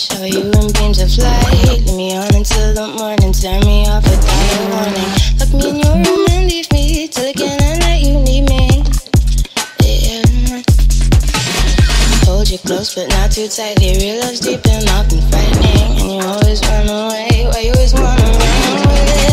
show you in beams of light. Leave me on until the morning, turn me off without a warning. Lock me in your room and leave me till again and let you need me. Yeah. Hold you close but not too tightly. Real love's deep and often frightening, and you always run away. Why you always wanna run away?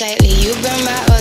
Tightly, you burn my